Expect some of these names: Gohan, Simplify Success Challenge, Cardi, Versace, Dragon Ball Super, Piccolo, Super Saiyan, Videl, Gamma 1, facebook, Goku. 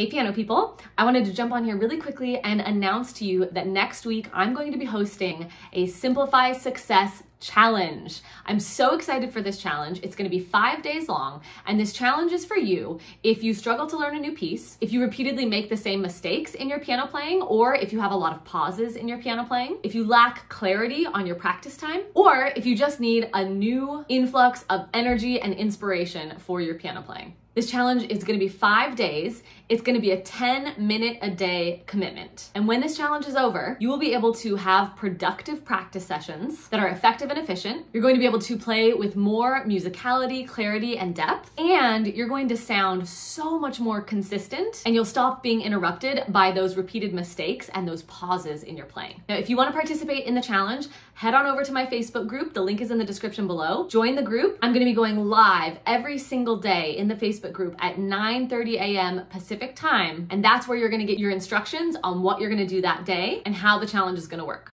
Hey piano people, I wanted to jump on here really quickly and announce to you that next week I'm going to be hosting a Simplify Success Challenge. I'm so excited for this challenge. It's going to be 5 days long, and this challenge is for you if you struggle to learn a new piece, if you repeatedly make the same mistakes in your piano playing, or if you have a lot of pauses in your piano playing, if you lack clarity on your practice time, or if you just need a new influx of energy and inspiration for your piano playing. This challenge is going to be 5 days. It's going to be a 10-minute a day commitment. And when this challenge is over, you will be able to have productive practice sessions that are effective and efficient. You're going to be able to play with more musicality, clarity, and depth, and you're going to sound so much more consistent, and you'll stop being interrupted by those repeated mistakes and those pauses in your playing. Now, if you want to participate in the challenge, head on over to my Facebook group. The link is in the description below. Join the group. I'm going to be going live every single day in the Facebook group at 9:30 a.m. Pacific time, and that's where you're going to get your instructions on what you're going to do that day and how the challenge is going to work.